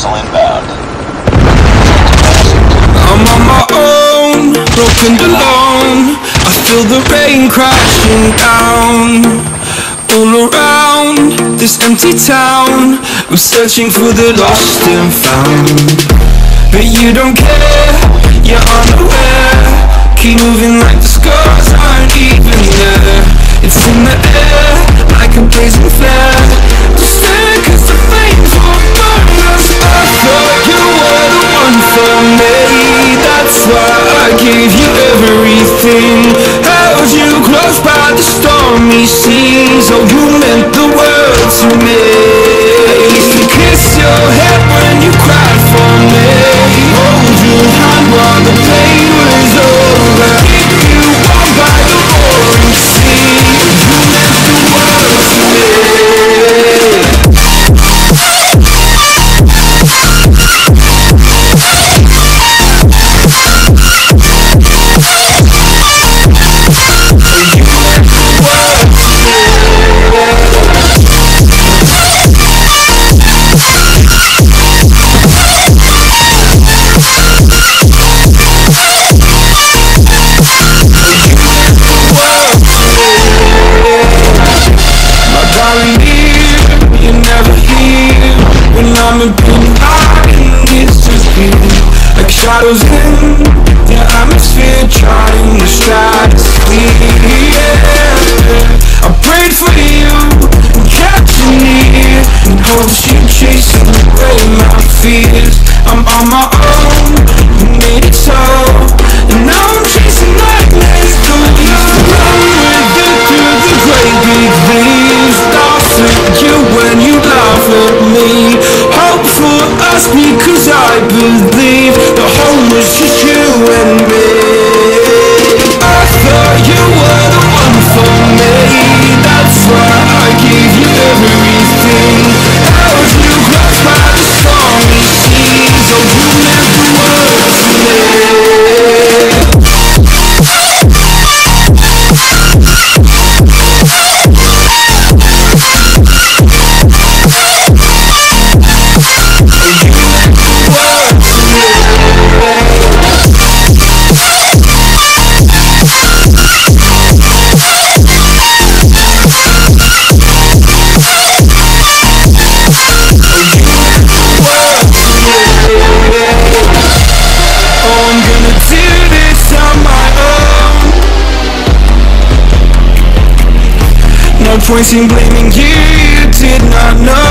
missile inbound. I'm on my own, broken and alone. I feel the rain crashing down all around this empty town. I'm searching for the lost and found, but you don't care, you're unaware. Keep moving like the scars aren't even there. It's in the air, like a blazing flare. Just stare, cause the flames won't burn us. I thought you were the one for me, that's why I gave you everything. Held you close by the stormy seas. Oh, you meant the world to me. I used to kiss your head when you cried for me. Hold you high while the pain was over. Keep you warm by the roaring sea. You meant the world to me. Shadows in the atmosphere, trying to strike me. Yeah. I prayed for you, and kept you near, in hopes you chasing away my fears. I'm on my own, you made it so, and now I'm chasing nightmares. Don't used to run with it through the great big leaves. Thoughts of you when you laugh at me. Hope for us because I believe. It's just you and me. I thought you were the one for me, that's why I gave you everything. Held you close by the stormy seas. Oh, you meant the world to me. You meant the world to me. No point in blaming you, you did not know.